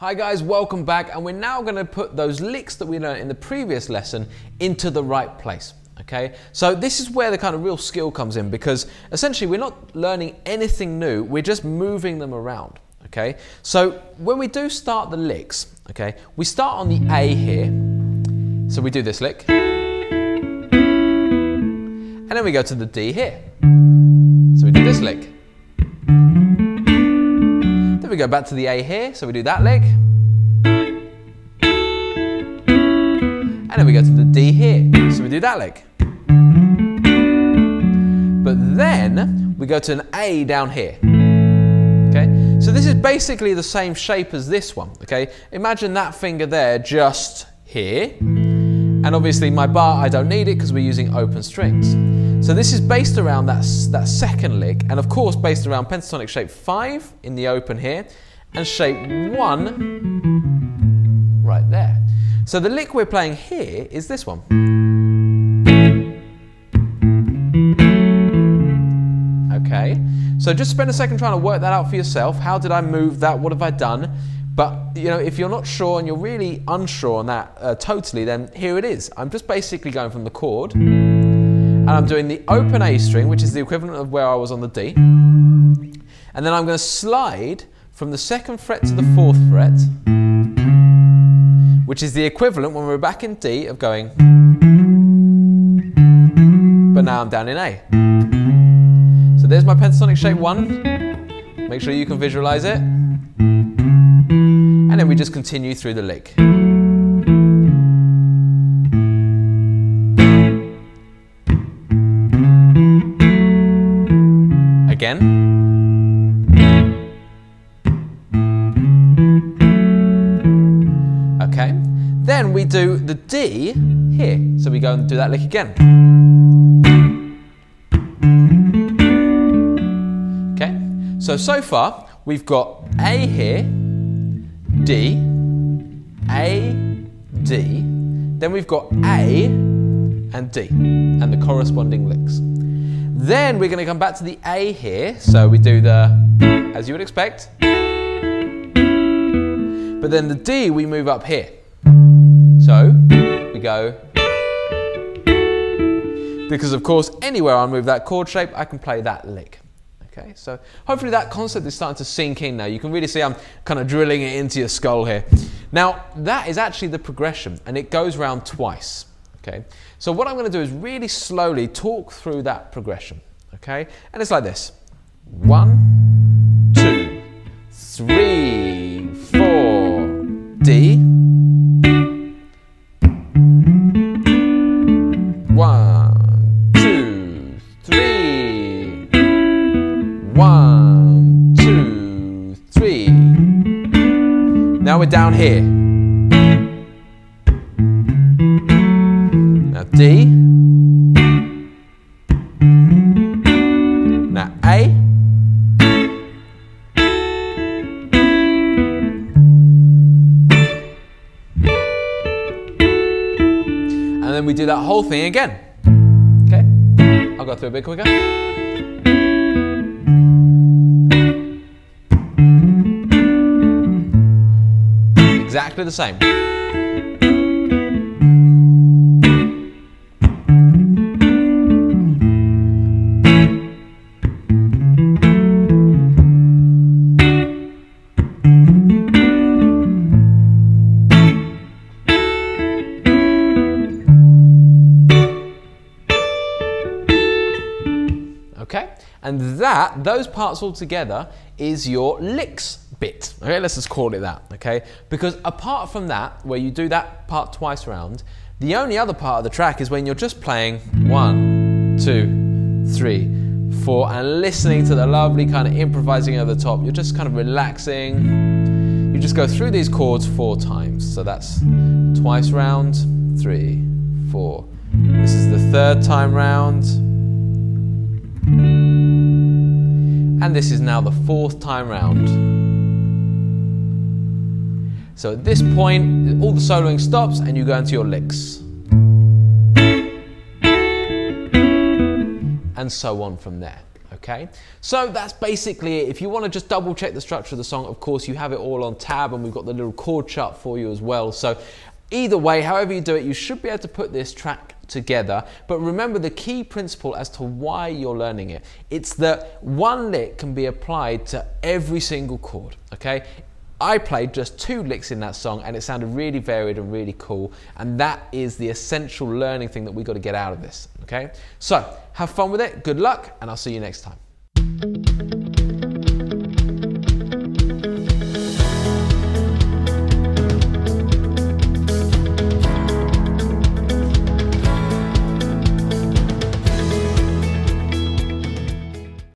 Hi guys, welcome back, and we're now going to put those licks that we learned in the previous lesson into the right place, okay? So this is where the kind of real skill comes in, because essentially we're not learning anything new, we're just moving them around, okay? So when we do start the licks, okay, we start on the A here, so we do this lick, and then we go to the D here, so we do this lick. We go back to the A here, so we do that lick, and then we go to the D here, so we do that lick, but then we go to an A down here, okay? So this is basically the same shape as this one, okay? Imagine that finger there just here, and obviously my bar, I don't need it because we're using open strings. So this is based around that second lick, and of course based around pentatonic shape 5 in the open here, and shape 1 right there. So the lick we're playing here is this one. Okay, so just spend a second trying to work that out for yourself. How did I move that? What have I done? But, you know, if you're not sure and you're really unsure on that totally, then here it is. I'm just basically going from the chord, and I'm doing the open A string, which is the equivalent of where I was on the D. And then I'm going to slide from the 2nd fret to the 4th fret, which is the equivalent when we're back in D of going, but now I'm down in A. So there's my pentatonic shape 1. Make sure you can visualize it. And then we just continue through the lick. Okay, then we do the D here, so we go and do that lick again. Okay, so far we've got A here, D, A, D, then we've got A and D and the corresponding licks. Then we're going to come back to the A here, so we do the, as you would expect, but then the D we move up here, so we go, because of course anywhere I move that chord shape I can play that lick. Okay, so hopefully that concept is starting to sink in now. You can really see I'm kind of drilling it into your skull here. Now that is actually the progression, and it goes round twice. Okay, so what I'm going to do is really slowly talk through that progression, okay? And it's like this. 1, 2, 3, 4, D. 1, 2, 3. 1, 2, 3. Now we're down here. D, now A, and then we do that whole thing again, okay? I'll go through a bit quicker. Exactly the same. Okay, and those parts all together is your licks bit. Okay, let's just call it that, okay? Because apart from that, where you do that part twice round, the only other part of the track is when you're just playing 1, 2, 3, 4, and listening to the lovely kind of improvising over the top. You're just kind of relaxing. You just go through these chords 4 times. So that's twice round, 3, 4. This is the 3rd time round. And this is now the 4th time round. So at this point, all the soloing stops and you go into your licks. And so on from there. okay? So that's basically it. If you want to just double check the structure of the song, of course you have it all on tab, and we've got the little chord chart for you as well. So either way, however you do it, you should be able to put this track together. But remember the key principle as to why you're learning it. It's that one lick can be applied to every single chord, okay? I played just 2 licks in that song and it sounded really varied and really cool, and that is the essential learning thing that we got to get out of this, okay? So have fun with it, good luck, and I'll see you next time.